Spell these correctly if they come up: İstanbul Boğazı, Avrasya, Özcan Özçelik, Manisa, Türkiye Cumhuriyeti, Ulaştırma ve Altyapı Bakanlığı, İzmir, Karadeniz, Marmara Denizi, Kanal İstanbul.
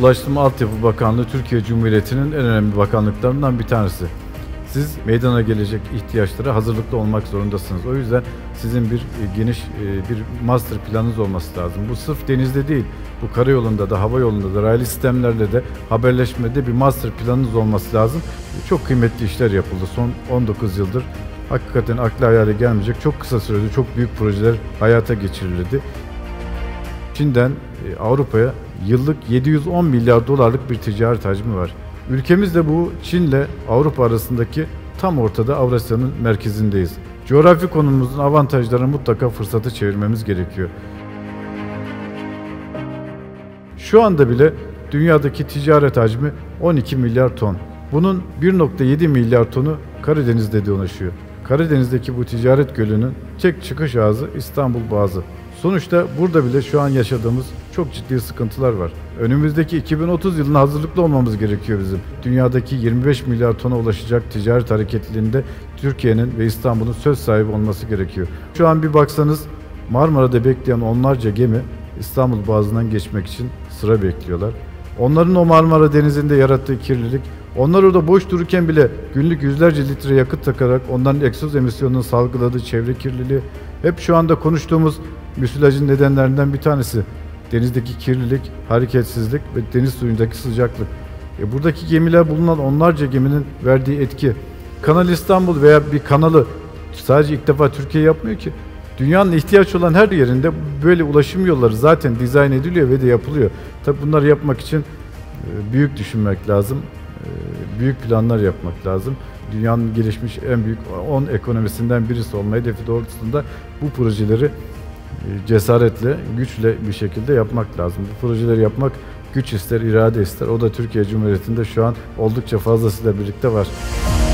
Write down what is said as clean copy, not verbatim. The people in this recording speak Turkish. Ulaştırma Altyapı Bakanlığı Türkiye Cumhuriyeti'nin en önemli bakanlıklarından bir tanesi. Siz meydana gelecek ihtiyaçlara hazırlıklı olmak zorundasınız. O yüzden sizin bir geniş bir master planınız olması lazım. Bu sırf denizde değil, bu karayolunda da, hava yolunda da, raylı sistemlerle de, haberleşmede bir master planınız olması lazım. Çok kıymetli işler yapıldı son 19 yıldır. Hakikaten akla hayale gelmeyecek çok kısa sürede çok büyük projeler hayata geçirildi. Çin'den Avrupa'ya yıllık 710 milyar dolarlık bir ticaret hacmi var. Ülkemiz de bu Çin'le Avrupa arasındaki tam ortada Avrasya'nın merkezindeyiz. Coğrafi konumumuzun avantajlarını mutlaka fırsatı çevirmemiz gerekiyor. Şu anda bile dünyadaki ticaret hacmi 12 milyar ton. Bunun 1,7 milyar tonu Karadeniz'de dolaşıyor. Karadeniz'deki bu ticaret gölünün tek çıkış ağzı İstanbul Boğazı. Sonuçta burada bile şu an yaşadığımız çok ciddi sıkıntılar var. Önümüzdeki 2030 yılına hazırlıklı olmamız gerekiyor bizim. Dünyadaki 25 milyar tona ulaşacak ticaret hareketliliğinde Türkiye'nin ve İstanbul'un söz sahibi olması gerekiyor. Şu an bir baksanız Marmara'da bekleyen onlarca gemi İstanbul Boğazı'ndan geçmek için sıra bekliyorlar. Onların o Marmara Denizi'nde yarattığı kirlilik, onlar orada boş dururken bile günlük yüzlerce litre yakıt takarak onların egzoz emisyonunun salgıladığı çevre kirliliği, hep şu anda konuştuğumuz müsilajın nedenlerinden bir tanesi denizdeki kirlilik, hareketsizlik ve deniz suyundaki sıcaklık. Buradaki gemiler bulunan onlarca geminin verdiği etki. Kanal İstanbul veya bir kanalı sadece ilk defa Türkiye yapmıyor ki. Dünyanın ihtiyaç olan her yerinde böyle ulaşım yolları zaten dizayn ediliyor ve de yapılıyor. Tabii bunları yapmak için büyük düşünmek lazım, büyük planlar yapmak lazım. Dünyanın gelişmiş en büyük 10 ekonomisinden birisi olma hedefi doğrultusunda bu projeleri cesaretle, güçle bir şekilde yapmak lazım. Bu projeleri yapmak güç ister, irade ister. O da Türkiye Cumhuriyeti'nde şu an oldukça fazlasıyla birlikte var.